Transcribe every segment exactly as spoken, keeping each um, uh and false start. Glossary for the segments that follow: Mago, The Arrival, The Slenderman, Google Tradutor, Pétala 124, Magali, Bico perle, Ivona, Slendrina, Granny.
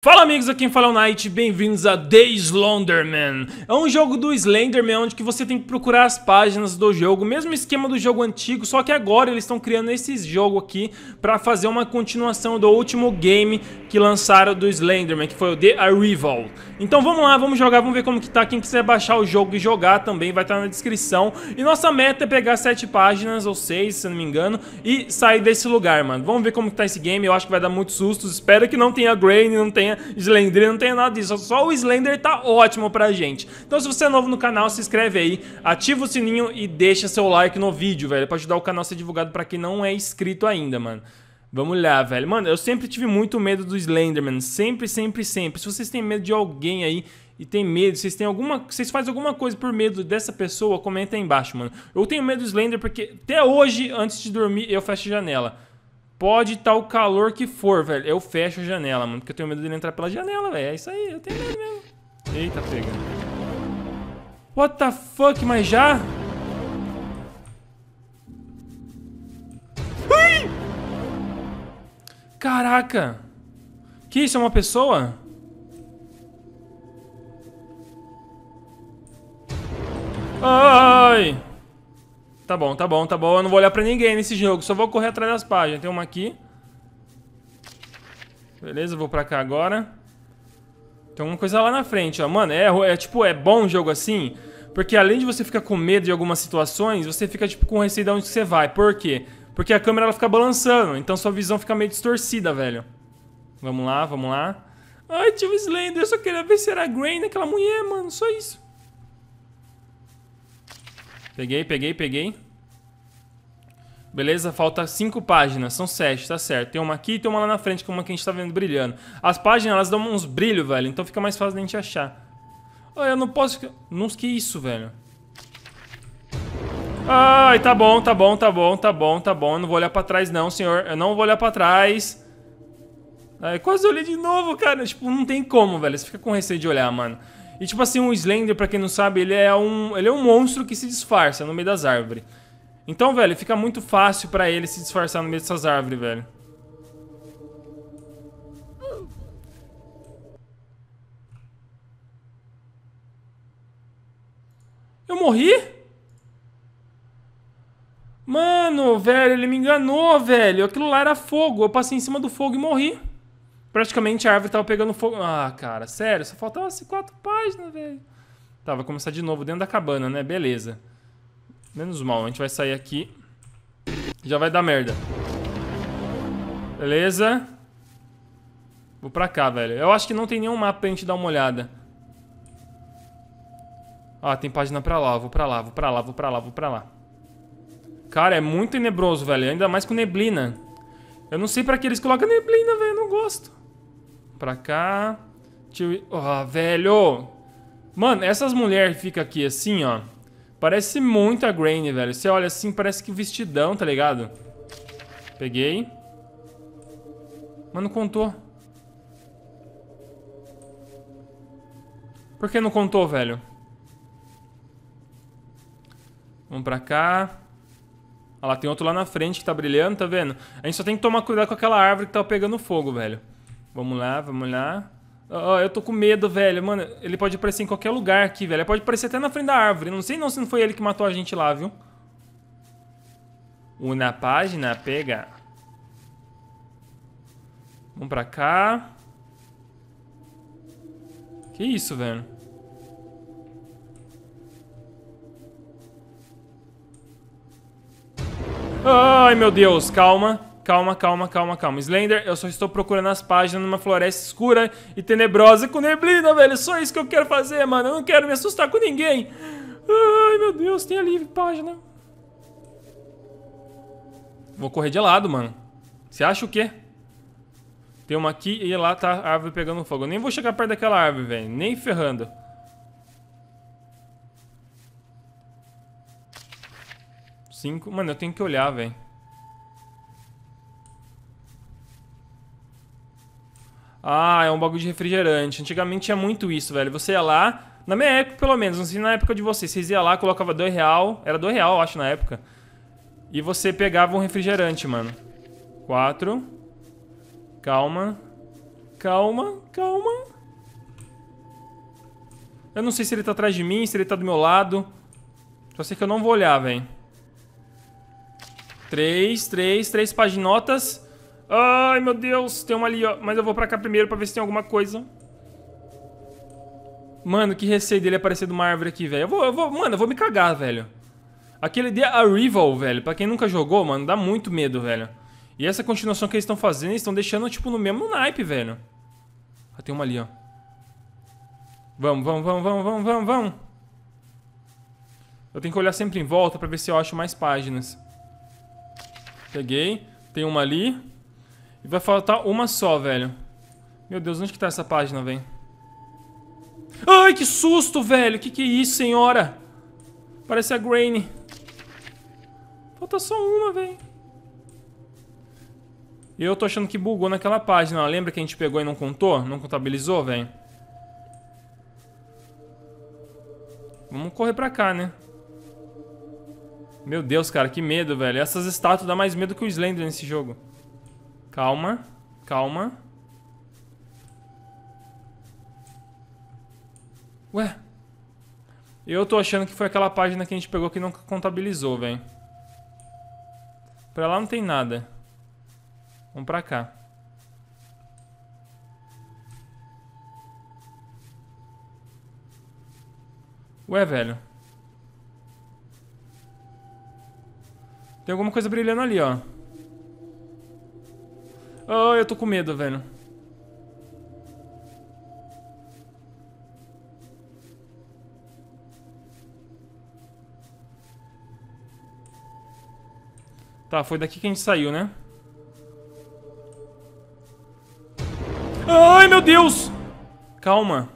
Fala amigos, aqui em Fallout Night, bem-vindos a The Slenderman. É um jogo do Slenderman onde que você tem que procurar as páginas do jogo, mesmo esquema do jogo antigo, só que agora eles estão criando esse jogo aqui para fazer uma continuação do último game que lançaram do Slenderman, que foi o The Arrival. Então vamos lá, vamos jogar, vamos ver como que tá. Quem quiser baixar o jogo e jogar também vai estar na descrição. E nossa meta é pegar sete páginas ou seis, se não me engano, e sair desse lugar, mano. Vamos ver como que tá esse game. Eu acho que vai dar muitos sustos. Espero que não tenha Granny, não tenha Slendrina, não tem nada disso, só o Slender tá ótimo pra gente. Então se você é novo no canal, se inscreve aí, ativa o sininho e deixa seu like no vídeo, velho, pra ajudar o canal a ser divulgado pra quem não é inscrito ainda, mano. Vamos lá, velho. Mano, eu sempre tive muito medo do Slenderman, sempre, sempre, sempre. Se vocês têm medo de alguém aí e tem medo, vocês têm alguma, vocês fazem alguma coisa por medo dessa pessoa, comenta aí embaixo, mano. Eu tenho medo do Slender porque até hoje, antes de dormir, eu fecho a janela. Pode estar o calor que for, velho. Eu fecho a janela, mano, porque eu tenho medo dele entrar pela janela, velho. É isso aí, eu tenho medo mesmo. Eita, pegando. What the fuck, mas já? Ai! Caraca! Que isso, é uma pessoa? Ai! Tá bom, tá bom, tá bom. Eu não vou olhar pra ninguém nesse jogo. Só vou correr atrás das páginas. Tem uma aqui. Beleza, vou pra cá agora. Tem alguma coisa lá na frente, ó. Mano, é, é tipo, é bom um jogo assim. Porque além de você ficar com medo de algumas situações, você fica tipo com receio de onde você vai. Por quê? Porque a câmera ela fica balançando. Então sua visão fica meio distorcida, velho. Vamos lá, vamos lá. Ai, tio Slender, eu só queria ver se era a Granny daquela mulher, mano. Só isso. Peguei, peguei, peguei. Beleza, falta cinco páginas, são sete, tá certo. Tem uma aqui e tem uma lá na frente, que é uma que a gente tá vendo brilhando. As páginas, elas dão uns brilhos, velho, então fica mais fácil da gente achar. Ai, eu não posso... Não, que isso, velho? Ai, tá bom, tá bom, tá bom, tá bom, tá bom. Eu não vou olhar pra trás não, senhor. Eu não vou olhar pra trás. Ai, quase olhei de novo, cara. Tipo, não tem como, velho. Você fica com receio de olhar, mano. E tipo assim, um Slender, pra quem não sabe, ele é um, ele é um monstro que se disfarça no meio das árvores. Então, velho, fica muito fácil pra ele se disfarçar no meio dessas árvores, velho. Eu morri? Mano, velho, ele me enganou, velho. Aquilo lá era fogo. Eu passei em cima do fogo e morri. Praticamente a árvore tava pegando fogo. Ah, cara, sério, só faltava assim quatro páginas, velho. Tá, vai começar de novo dentro da cabana, né? Beleza. Menos mal, a gente vai sair aqui. Já vai dar merda. Beleza. Vou pra cá, velho. Eu acho que não tem nenhum mapa pra gente dar uma olhada. Ah, tem página pra lá, vou pra lá, vou pra lá, vou pra lá, vou pra lá. Cara, é muito tenebroso, velho. Ainda mais com neblina. Eu não sei pra que eles colocam neblina, velho. Não gosto. Pra cá. Tio... Oh, velho. Mano, essas mulheres ficam aqui assim, ó. Parece muito a Granny, velho. Você olha assim, parece que vestidão, tá ligado? Peguei. Mas não contou. Por que não contou, velho? Vamos pra cá. Olha lá, tem outro lá na frente que tá brilhando, tá vendo? A gente só tem que tomar cuidado com aquela árvore que tá pegando fogo, velho. Vamos lá, vamos lá. Oh, eu tô com medo, velho. Mano, ele pode aparecer em qualquer lugar aqui, velho. Ele pode aparecer até na frente da árvore. Não sei não se não foi ele que matou a gente lá, viu? Uma página, pega. Vamos pra cá. Que isso, velho? Ai, meu Deus, calma, calma, calma, calma, calma. Slender, eu só estou procurando as páginas numa floresta escura e tenebrosa com neblina, velho. Só isso que eu quero fazer, mano. Eu não quero me assustar com ninguém. Ai, meu Deus, tem ali página. Vou correr de lado, mano. Você acha o quê? Tem uma aqui e lá tá a árvore pegando fogo. Eu nem vou chegar perto daquela árvore, velho. Nem ferrando. cinco. Mano, eu tenho que olhar, velho. Ah, é um bagulho de refrigerante. Antigamente tinha muito isso, velho. Você ia lá, na minha época pelo menos, não sei na época de vocês, vocês iam lá, colocava dois reais, era dois reais, eu acho, na época. E você pegava um refrigerante, mano. quatro. Calma. Calma, calma. Eu não sei se ele tá atrás de mim, se ele tá do meu lado. Só sei que eu não vou olhar, velho. Três, três, três paginotas. Ai, meu Deus, tem uma ali, ó. Mas eu vou pra cá primeiro pra ver se tem alguma coisa. Mano, que receio dele aparecer de uma árvore aqui, velho. Eu vou, eu vou, mano, eu vou me cagar, velho. Aquele The Arrival, velho, pra quem nunca jogou, mano, dá muito medo, velho. E essa continuação que eles estão fazendo, eles estão deixando, tipo, no mesmo naipe, velho. Ah, tem uma ali, ó. Vamos, vamos, vamos, vamos, vamos, vamos, vamos. Eu tenho que olhar sempre em volta pra ver se eu acho mais páginas. Peguei. Tem uma ali. E vai faltar uma só, velho. Meu Deus, onde que tá essa página, velho? Ai, que susto, velho. Que que é isso, senhora? Parece a Granny. Falta só uma, velho. Eu tô achando que bugou naquela página. Lembra que a gente pegou e não contou? Não contabilizou, velho? Vamos correr pra cá, né? Meu Deus, cara, que medo, velho. Essas estátuas dão mais medo que o Slender nesse jogo. Calma, calma. Ué? Eu tô achando que foi aquela página que a gente pegou que não contabilizou, velho. Pra lá não tem nada. Vamos pra cá. Ué, velho. Tem alguma coisa brilhando ali, ó. Oh, eu tô com medo, velho. Tá, foi daqui que a gente saiu, né? Ai, meu Deus! Calma.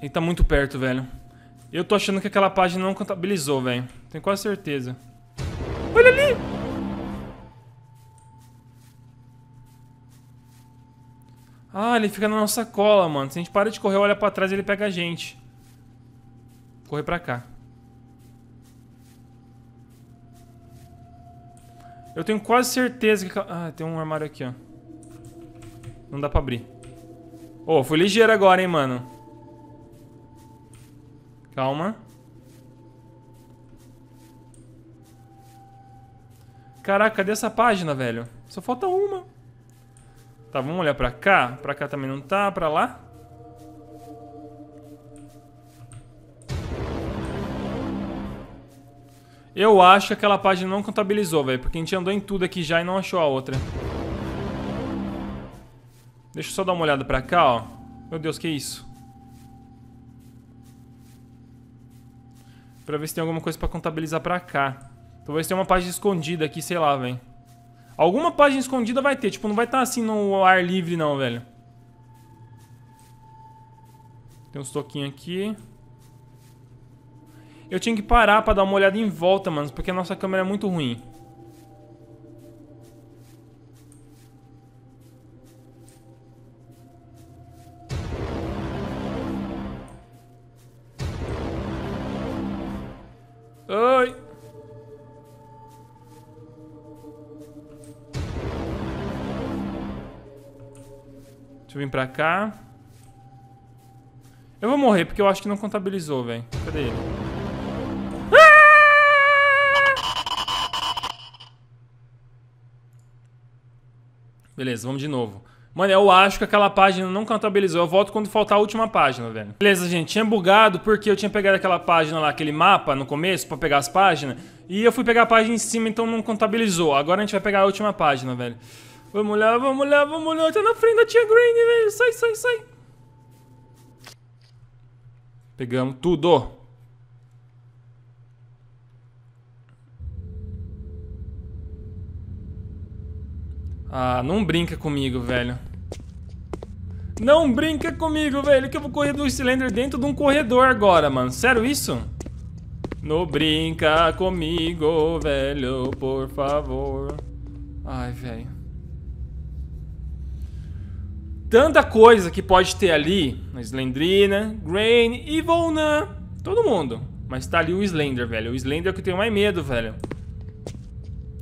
Ele tá muito perto, velho. Eu tô achando que aquela página não contabilizou, velho. Tenho quase certeza. Olha ali! Ah, ele fica na nossa cola, mano. Se a gente para de correr, olha pra trás, ele pega a gente. Correr pra cá. Eu tenho quase certeza que... Ah, tem um armário aqui, ó. Não dá pra abrir. Ô, oh, fui ligeiro agora, hein, mano. Calma. Caraca, cadê essa página, velho? Só falta uma. Tá, vamos olhar pra cá. Pra cá também não tá, pra lá. Eu acho que aquela página não contabilizou, velho. Porque a gente andou em tudo aqui já e não achou a outra. Deixa eu só dar uma olhada pra cá, ó. Meu Deus, que isso? Pra ver se tem alguma coisa pra contabilizar pra cá. Talvez tenha uma página escondida aqui, sei lá, velho. Alguma página escondida vai ter. Tipo, não vai estar assim no ar livre, não, velho. Tem uns toquinhos aqui. Eu tinha que parar pra dar uma olhada em volta, mano. Porque a nossa câmera é muito ruim. Ai. Deixa eu vir pra cá. Eu vou morrer porque eu acho que não contabilizou, velho. Cadê ele? Beleza, vamos de novo. Mano, eu acho que aquela página não contabilizou. Eu volto quando faltar a última página, velho. Beleza, gente. Tinha bugado porque eu tinha pegado aquela página lá, aquele mapa no começo pra pegar as páginas. E eu fui pegar a página em cima, então não contabilizou. Agora a gente vai pegar a última página, velho. Vamos lá, vamos lá, vamos lá. Tá na frente da tia Granny, velho. Sai, sai, sai. Pegamos tudo. Ah, não brinca comigo, velho. Não brinca comigo, velho. Que eu vou correr do Slender dentro de um corredor agora, mano. Sério isso? Não brinca comigo, velho, por favor. Ai, velho. Tanta coisa que pode ter ali. A Slendrina, Granny, Ivona. Todo mundo. Mas tá ali o Slender, velho. O Slender é o que eu tenho mais medo, velho.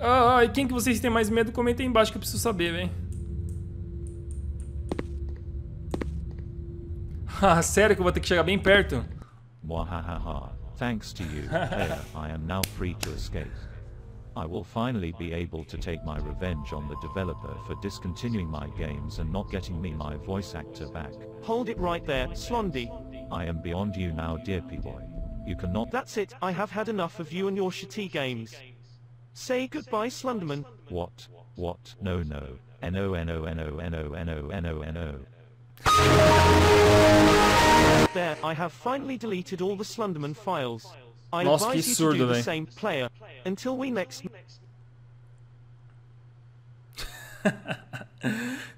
Ah, e quem que vocês têm mais medo? Comenta aí embaixo que eu preciso saber, velho. Ah, sério que eu vou ter que chegar bem perto? Thanks to you, Claire, I am now free to escape. I will finally be able to take my revenge on the developer for discontinuing my games and not getting me my voice actor back. Hold it right there, Slondy. I am beyond you now, dear P-Boy. You cannot... That's it, I have had enough of you and your shitty games. Say goodbye, Slenderman. What? What? No, no. No, no, no, no, no, no, no. There, I have finally deleted all the Slenderman files. I advise you to do the same, player. Until we next...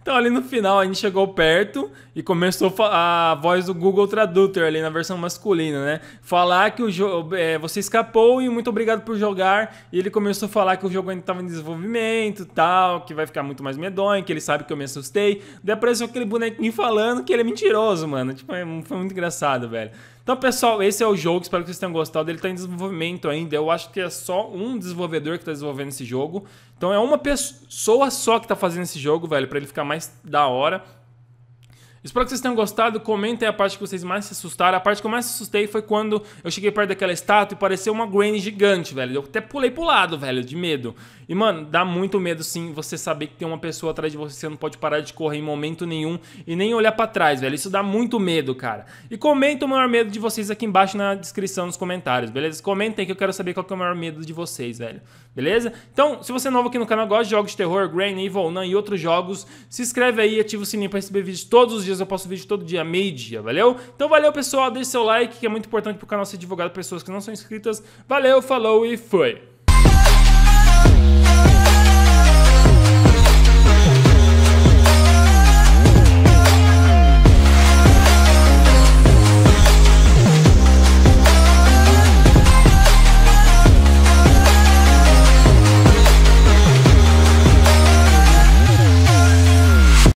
Então ali no final a gente chegou perto e começou a voz do Google Tradutor ali na versão masculina, né? Falar que o jogo é, você escapou e muito obrigado por jogar. E ele começou a falar que o jogo ainda estava em desenvolvimento, tal, que vai ficar muito mais medonho, que ele sabe que eu me assustei. Daí apareceu aquele bonequinho falando que ele é mentiroso, mano. Tipo, foi muito engraçado, velho. Então, pessoal, esse é o jogo, espero que vocês tenham gostado. Ele está em desenvolvimento ainda, eu acho que é só um desenvolvedor que está desenvolvendo esse jogo. Então é uma pessoa só que está fazendo esse jogo, velho, para ele ficar mais da hora. Espero que vocês tenham gostado, comentem a parte que vocês mais se assustaram. A parte que eu mais se assustei foi quando eu cheguei perto daquela estátua e pareceu uma Granny gigante, velho. Eu até pulei pro lado, velho, de medo. E, mano, dá muito medo, sim, você saber que tem uma pessoa atrás de você. Você não pode parar de correr em momento nenhum e nem olhar pra trás, velho. Isso dá muito medo, cara. E comenta o maior medo de vocês aqui embaixo na descrição, nos comentários, beleza? Comentem que eu quero saber qual que é o maior medo de vocês, velho. Beleza? Então, se você é novo aqui no canal, gosta de jogos de terror, Granny, Evil Nun e outros jogos, se inscreve aí e ativa o sininho pra receber vídeos todos os dias. Eu posto vídeo todo dia, meio-dia, valeu? Então valeu, pessoal, deixe seu like que é muito importante pro canal ser divulgado para pessoas que não são inscritas. Valeu, falou e foi!